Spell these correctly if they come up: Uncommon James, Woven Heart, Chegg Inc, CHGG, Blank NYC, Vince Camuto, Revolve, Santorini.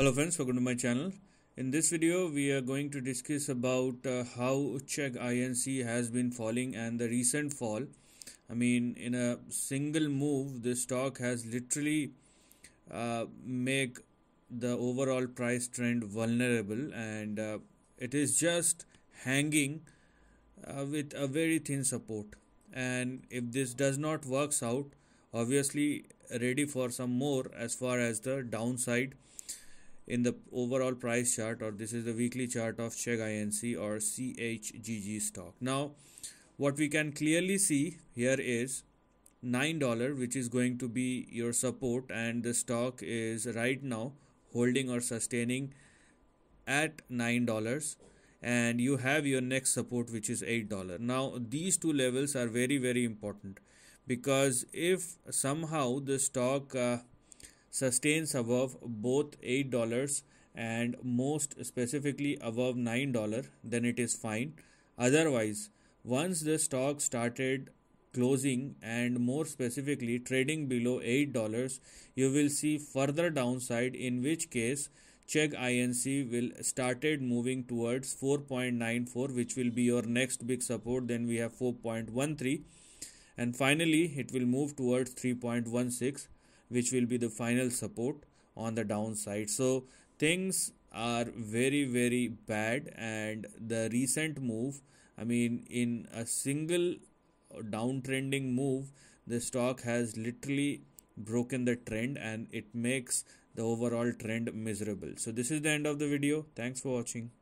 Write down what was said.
Hello friends, welcome to my channel. In this video we are going to discuss about how Chegg Inc has been falling and the recent fall. I mean, in a single move this stock has literally make the overall price trend vulnerable, and it is just hanging with a very thin support. And if this does not works out, obviously ready for some more as far as the downside in the overall price chart, or this is the weekly chart of Chegg Inc or CHGG stock. Now what we can clearly see here is $9, which is going to be your support, and the stock is right now holding or sustaining at $9, and you have your next support which is $8. Now these two levels are very, very important, because if somehow the stock sustains above both $8 and most specifically above $9, then it is fine. Otherwise, once the stock started closing and more specifically trading below $8, you will see further downside, in which case Chegg Inc will started moving towards 4.94, which will be your next big support. Then we have 4.13, and finally it will move towards 3.16, which will be the final support on the downside. So things are very, very bad, and the recent move, I mean, in a single downtrending move, the stock has literally broken the trend, and it makes the overall trend miserable. So this is the end of the video. Thanks for watching.